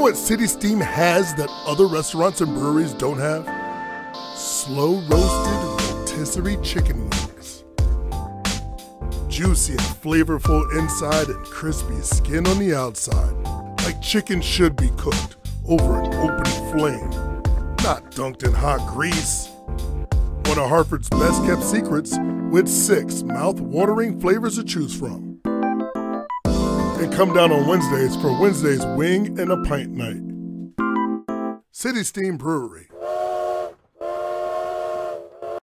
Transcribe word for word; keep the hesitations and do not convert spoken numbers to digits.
know what City Steam has that other restaurants and breweries don't have? Slow roasted rotisserie chicken wings. Juicy and flavorful inside and crispy skin on the outside. Like chicken should be cooked over an open flame, not dunked in hot grease. One of Hartford's best kept secrets, with six mouth-watering flavors to choose from. And come down on Wednesdays for Wednesday's Wing and a Pint Night. City Steam Brewery.